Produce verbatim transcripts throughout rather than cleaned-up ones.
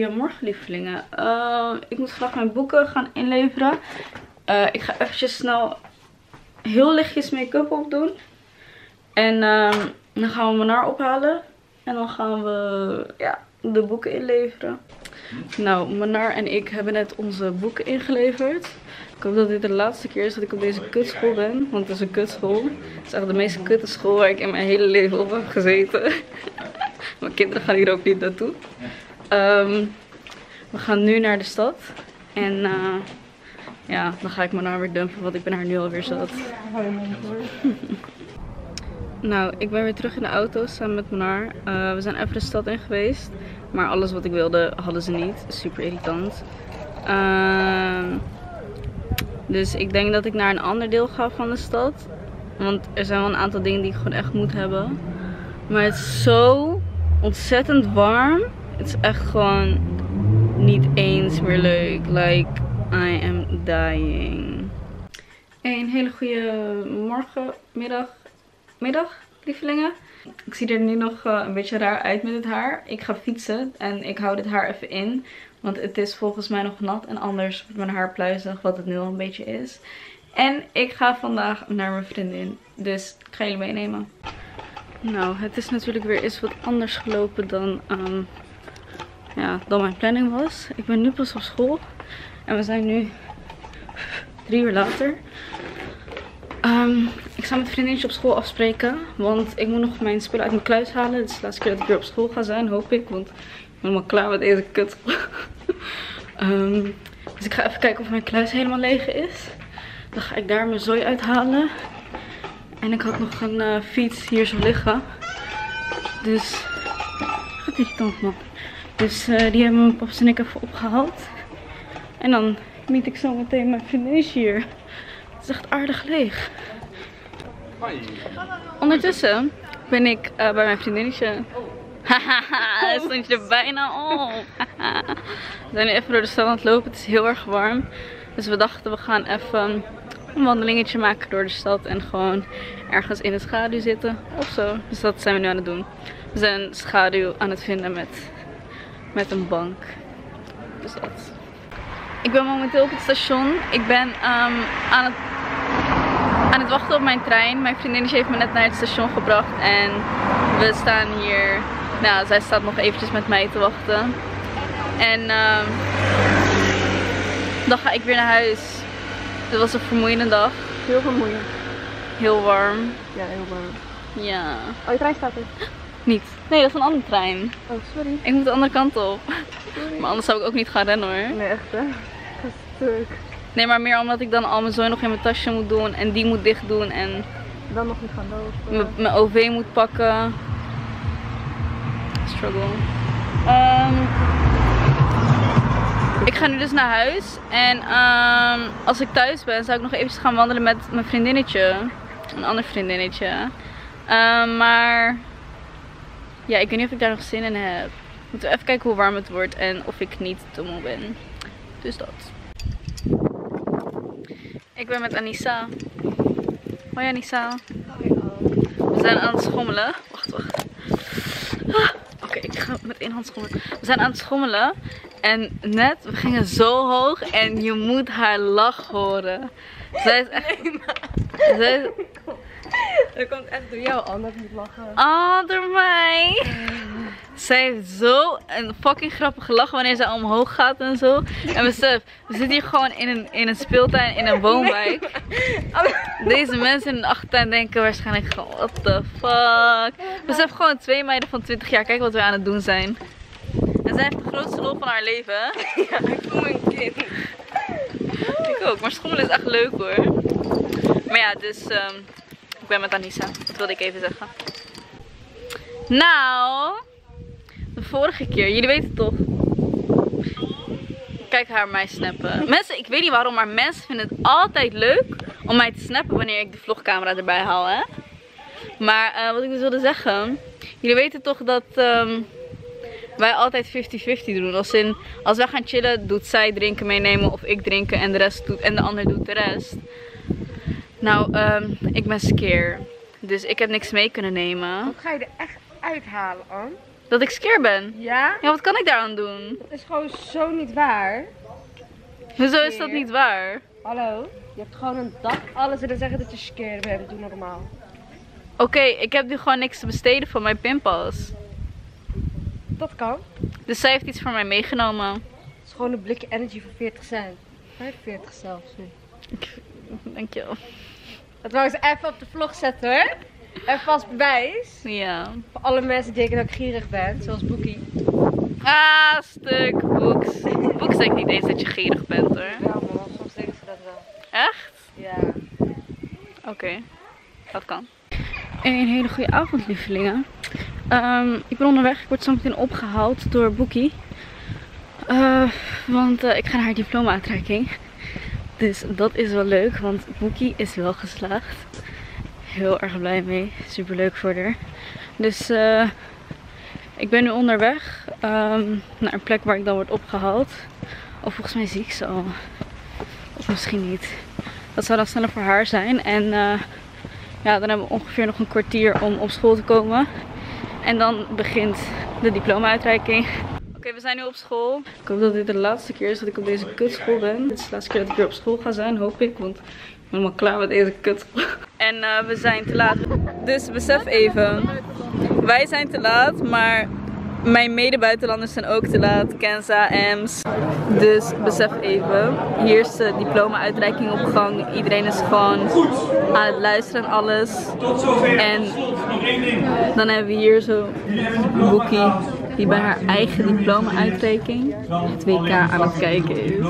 Goedemorgen lievelingen. Uh, ik moet vandaag mijn boeken gaan inleveren. Uh, ik ga eventjes snel heel lichtjes make-up opdoen. En uh, dan gaan we mijn haar ophalen. En dan gaan we ja, de boeken inleveren. Nou, Manar en ik hebben net onze boeken ingeleverd. Ik hoop dat dit de laatste keer is dat ik op deze kutschool ben. Want het is een kutschool. Het is echt de meest kutte school waar ik in mijn hele leven op heb gezeten. Mijn kinderen gaan hier ook niet naartoe. Um, we gaan nu naar de stad. En uh, ja, dan ga ik Manar weer dumpen, want ik ben haar nu alweer zat. Nou, ik ben weer terug in de auto samen met Manar. Uh, we zijn even de stad in geweest. Maar alles wat ik wilde hadden ze niet. Super irritant. Uh, dus ik denk dat ik naar een ander deel ga van de stad. Want er zijn wel een aantal dingen die ik gewoon echt moet hebben. Maar het is zo ontzettend warm. Het is echt gewoon niet eens meer leuk. Like, I am dying. Een hele goede morgen, middag. Middag, lievelingen. Ik zie er nu nog uh, een beetje raar uit met het haar. Ik ga fietsen en ik hou dit haar even in. Want het is volgens mij nog nat en anders wordt mijn haar pluizig, wat het nu al een beetje is. En ik ga vandaag naar mijn vriendin. Dus ik ga jullie meenemen. Nou, het is natuurlijk weer eens wat anders gelopen dan, um, ja, dan mijn planning was. Ik ben nu pas op school. En we zijn nu drie uur later. Um, ik ga met vriendinnetje op school afspreken, want ik moet nog mijn spullen uit mijn kluis halen. Dit is de laatste keer dat ik weer op school ga zijn, hoop ik, want ik ben helemaal klaar met deze kut. um, dus ik ga even kijken of mijn kluis helemaal leeg is. Dan ga ik daar mijn zooi uithalen. En ik had nog een uh, fiets hier zo liggen. Dus, gaat irritant man. Dus uh, die hebben mijn paps en ik even opgehaald. En dan meet ik zo meteen mijn vriendinnetje hier. Het is echt aardig leeg. Ondertussen ben ik uh, bij mijn vriendinnetje. Haha, stond je er bijna op. We zijn nu even door de stad aan het lopen. Het is heel erg warm. Dus we dachten we gaan even een wandelingetje maken door de stad. En gewoon ergens in de schaduw zitten of zo. Dus dat zijn we nu aan het doen. We zijn een schaduw aan het vinden met, met een bank. Dus dat. Ik ben momenteel op het station. Ik ben um, aan het... aan het wachten op mijn trein. Mijn vriendinnetje heeft me net naar het station gebracht en we staan hier. Nou, zij staat nog eventjes met mij te wachten. En um, dan ga ik weer naar huis. Het was een vermoeiende dag. Heel vermoeiend. Heel warm. Ja, heel warm. Ja. Oh, je trein staat er? Niet. Nee, dat is een andere trein. Oh, sorry. Ik moet de andere kant op. Sorry. Maar anders zou ik ook niet gaan rennen hoor. Nee, echt hè? Dat is stuk. Nee, maar meer omdat ik dan al mijn zooi nog in mijn tasje moet doen en die moet dicht doen en dan nog niet gaan lopen. Mijn O V moet pakken. Struggle. Um, ik ga nu dus naar huis en um, als ik thuis ben zou ik nog eventjes gaan wandelen met mijn vriendinnetje. Een ander vriendinnetje. Um, maar ja, ik weet niet of ik daar nog zin in heb. Moeten we even kijken hoe warm het wordt en of ik niet te moe ben. Dus dat. Ik ben met Anissa. Hoi Anissa. Hoi. We zijn aan het schommelen. Wacht, wacht. Ah, Oké, okay, ik ga met één hand schommelen. We zijn aan het schommelen. En net, we gingen zo hoog. En je moet haar lach horen. Zij is echt... Nee, maar... Zij is... Dat komt echt door jou, anders moet lachen. Ah, door mij. Mm. Zij heeft zo een fucking grappige lach wanneer zij omhoog gaat en zo. En besef, we zitten hier gewoon in een, in een speeltuin, in een woonwijk. Nee. Deze mensen in de achtertuin denken waarschijnlijk gewoon, what the fuck. Besef gewoon twee meiden van twintig jaar, kijk wat we aan het doen zijn. En zij heeft de grootste lol van haar leven. Ja, ik voel een kind. Ik ook, maar schommelen is echt leuk hoor. Maar ja, dus... Um, ik ben met Anissa, dat wilde ik even zeggen. Nou, de vorige keer, jullie weten het toch? Kijk haar mij snappen. Mensen, ik weet niet waarom, maar mensen vinden het altijd leuk om mij te snappen wanneer ik de vlogcamera erbij haal, hè? Maar uh, wat ik dus wilde zeggen, jullie weten toch dat um, wij altijd vijftig vijftig doen. Als in, als wij gaan chillen, doet zij drinken meenemen of ik drinken en de rest doet en de ander doet de rest. Nou, um, ik ben skeer. Dus ik heb niks mee kunnen nemen. Wat ga je er echt uithalen, Ann? Dat ik skeer ben? Ja. Ja, wat kan ik daar aan doen? Dat is gewoon zo niet waar. Hoezo is dat niet waar? Hallo? Je hebt gewoon een dag alles en dan zeggen dat je skeer bent. Doe normaal. Oké, okay, ik heb nu gewoon niks te besteden van mijn pinpas. Dat kan. Dus zij heeft iets voor mij meegenomen. Het is gewoon een blikje energy voor veertig cent. vijfenveertig zelfs nu. Dankjewel. Dat wou ik ze even op de vlog zetten hoor. En vast bewijs. Ja. Voor alle mensen die denken dat ik gierig ben, zoals Boekie. Ah, stuk Boeks. Boeks denkt niet eens dat je gierig bent hoor. Ja, maar soms denken ze dat wel. Echt? Ja. Oké, okay. Dat kan. Een hele goede avond, lievelingen. Um, ik ben onderweg. Ik word zo meteen opgehaald door Boekie. Uh, want uh, ik ga naar haar diploma-uitreiking. Dus dat is wel leuk, want Boekie is wel geslaagd. Heel erg blij mee. Super leuk voor haar. Dus uh, ik ben nu onderweg um, naar een plek waar ik dan word opgehaald. Of volgens mij zie ik ze al. Of misschien niet. Dat zou dan sneller voor haar zijn. En uh, ja, dan hebben we ongeveer nog een kwartier om op school te komen. En dan begint de diploma-uitreiking. Oké, okay, we zijn nu op school. Ik hoop dat dit de laatste keer is dat ik op deze kutschool ben. Dit is de laatste keer dat ik weer op school ga zijn, hoop ik. Want ik ben helemaal klaar met deze kutschool. En uh, we zijn te laat. Dus besef even. Wij zijn te laat, maar mijn mede-buitenlanders zijn ook te laat. Kenza, Ems. Dus besef even. Hier is de diploma-uitreiking op gang. Iedereen is gewoon aan het luisteren en alles. En dan hebben we hier zo Boekie die bij haar eigen diploma-uitreiking het W K aan het kijken is.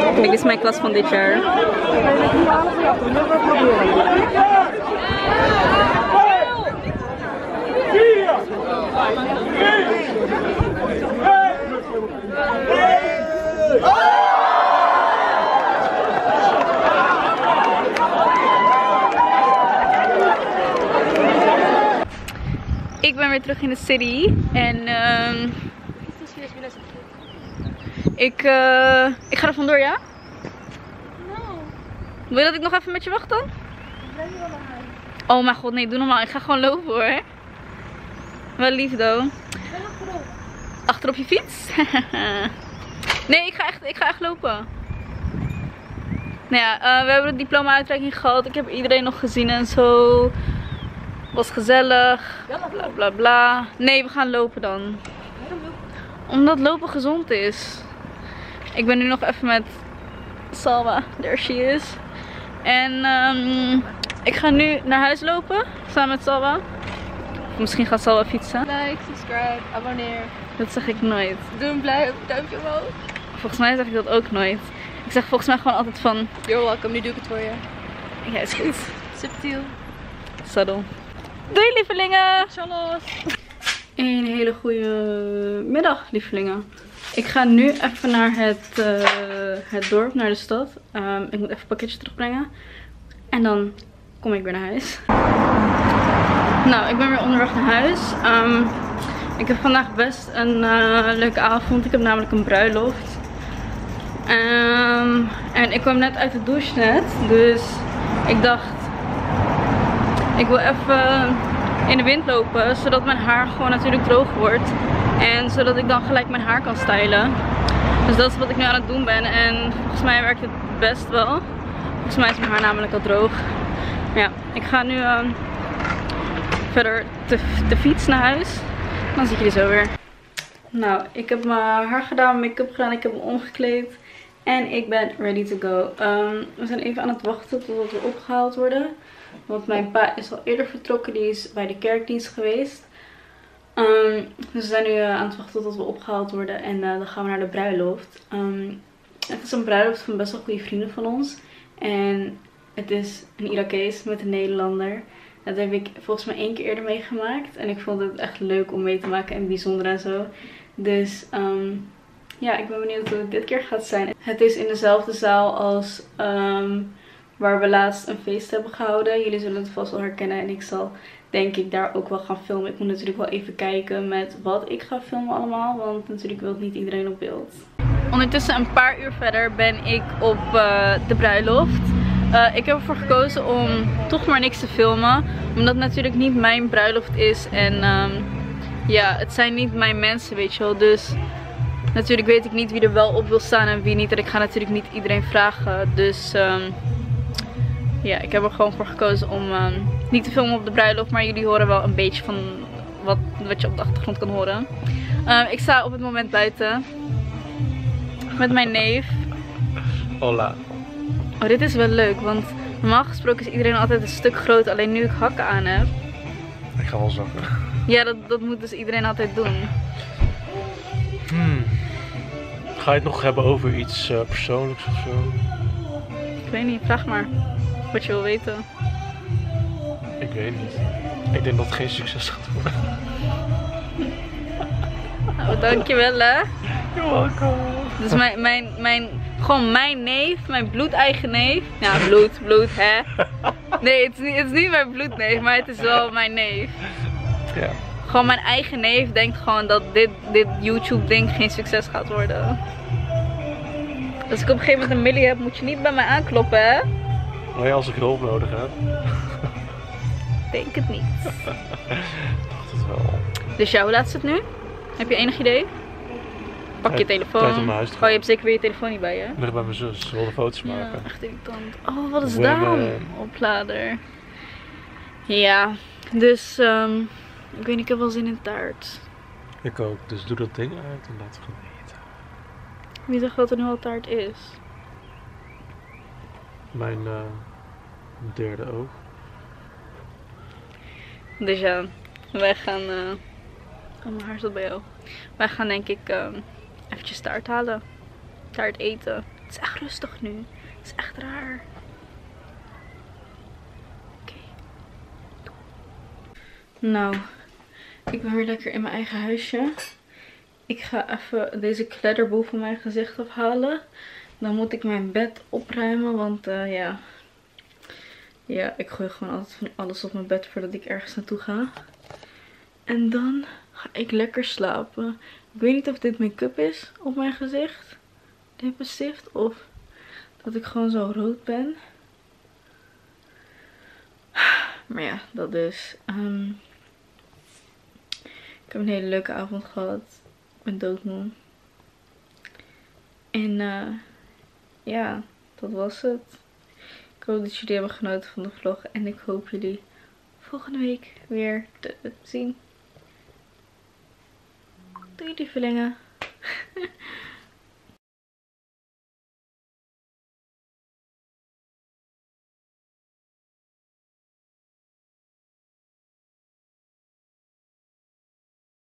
Kijk, dit is mijn klas van dit jaar. Ik ben weer terug in de city en um, Ik, uh, ik ga er vandoor, ja? No. Wil je dat ik nog even met je wacht dan? Nee, wel. Oh mijn god, nee, doe normaal. Ik ga gewoon lopen hoor. Wel lief, doe. Ik ben achterop. Achterop je fiets? Nee, ik ga, echt, ik ga echt lopen. Nou ja, uh, we hebben de diploma-uitreiking gehad. Ik heb iedereen nog gezien en zo. Was gezellig. Bla bla bla. Nee, we gaan lopen dan. Omdat lopen gezond is. Ik ben nu nog even met Salma, there she is. En um, ik ga nu naar huis lopen, samen met Salma. Misschien gaat ze al wel fietsen. Like, subscribe, abonneer. Dat zeg ik nooit. Doe een blauw duimpje omhoog. Volgens mij zeg ik dat ook nooit. Ik zeg volgens mij gewoon altijd van... You're welcome, nu doe ik het voor je. Ja, is goed. Subtiel. Subtle. Doei lievelingen! Tjallos! Een hele goede middag lievelingen. Ik ga nu even naar het, uh, het dorp, naar de stad. Um, ik moet even een pakketje terugbrengen. En dan kom ik weer naar huis. Nou, ik ben weer onderweg naar huis. Um, ik heb vandaag best een uh, leuke avond. Ik heb namelijk een bruiloft. Um, en ik kwam net uit de douche net. Dus ik dacht, ik wil even in de wind lopen. Zodat mijn haar gewoon natuurlijk droog wordt. En zodat ik dan gelijk mijn haar kan stylen. Dus dat is wat ik nu aan het doen ben. En volgens mij werkt het best wel. Volgens mij is mijn haar namelijk al droog. Ja, ik ga nu uh, verder te, te fiets naar huis. Dan zie ik jullie zo weer. Nou, ik heb mijn haar gedaan, make-up gedaan, ik heb me omgekleed. En ik ben ready to go. Um, we zijn even aan het wachten totdat we opgehaald worden. Want mijn pa is al eerder vertrokken. Die is bij de kerkdienst geweest. Um, dus we zijn nu uh, aan het wachten tot we opgehaald worden. En uh, dan gaan we naar de bruiloft. Um, het is een bruiloft van best wel goede vrienden van ons. En het is een Irakees met een Nederlander. Dat heb ik volgens mij één keer eerder meegemaakt. En ik vond het echt leuk om mee te maken en bijzonder en zo. Dus um, ja, ik ben benieuwd hoe het dit keer gaat zijn. Het is in dezelfde zaal als um, waar we laatst een feest hebben gehouden. Jullie zullen het vast wel herkennen. En ik zal denk ik daar ook wel gaan filmen. Ik moet natuurlijk wel even kijken met wat ik ga filmen allemaal. Want natuurlijk wil niet iedereen op beeld. Ondertussen een paar uur verder ben ik op uh, de bruiloft. Uh, ik heb ervoor gekozen om toch maar niks te filmen. Omdat het natuurlijk niet mijn bruiloft is. En um, ja, het zijn niet mijn mensen, weet je wel. Dus natuurlijk weet ik niet wie er wel op wil staan en wie niet. En ik ga natuurlijk niet iedereen vragen. Dus um, ja, ik heb er gewoon voor gekozen om um, niet te filmen op de bruiloft. Maar jullie horen wel een beetje van wat, wat je op de achtergrond kan horen. Um, ik sta op het moment buiten. Met mijn neef. Hola. Oh, dit is wel leuk, want normaal gesproken is iedereen altijd een stuk groot. Alleen nu ik hakken aan heb. Ik ga wel zakken. Ja, dat, dat moet dus iedereen altijd doen. Hmm. Ga je het nog hebben over iets uh, persoonlijks of zo? Ik weet niet, vraag maar. Wat je wil weten. Ik weet niet. Ik denk dat het geen succes gaat worden. Nou, dankjewel hè. You're welcome. Dus mijn, mijn, mijn... Gewoon mijn neef, mijn bloedeigen neef. Ja, bloed, bloed, hè. Nee, het is, niet, het is niet mijn bloedneef, maar het is wel mijn neef. Ja. Gewoon mijn eigen neef denkt gewoon dat dit, dit YouTube-ding geen succes gaat worden. Als ik op een gegeven moment een millie heb, moet je niet bij mij aankloppen, hè? Nee, als ik hulp nodig heb. Denk het niet. Ik dacht het wel. Dus ja, hoe laat is het nu? Heb je enig idee? Pak je telefoon. Oh, je hebt zeker weer je telefoon niet bij je? Ik lig bij mijn zus, ze wilde foto's maken. Ja, echt irritant. Oh, wat is Women. Daar een oplader? Ja, dus um, ik weet niet, ik heb wel zin in taart. Ik ook, dus doe dat ding uit en laten we gaan eten. Wie zegt dat er nu al taart is? Mijn uh, derde oog. Dus ja, wij gaan... Uh... Oh, mijn haar zat bij jou. Wij gaan denk ik... Um, eventjes taart halen. Taart eten. Het is echt rustig nu. Het is echt raar. Oké. Okay. Nou. Ik ben weer lekker in mijn eigen huisje. Ik ga even deze kledderboel van mijn gezicht afhalen. Dan moet ik mijn bed opruimen. Want uh, ja. Ja, ik gooi gewoon altijd van alles op mijn bed voordat ik ergens naartoe ga. En dan ga ik lekker slapen. Ik weet niet of dit make-up is op mijn gezicht. Lippenstift. Of dat ik gewoon zo rood ben. Maar ja, dat dus. Um, ik heb een hele leuke avond gehad. Ik ben doodmoe. En uh, ja, dat was het. Ik hoop dat jullie hebben genoten van de vlog. En ik hoop jullie volgende week weer te zien. Doei die verlengen.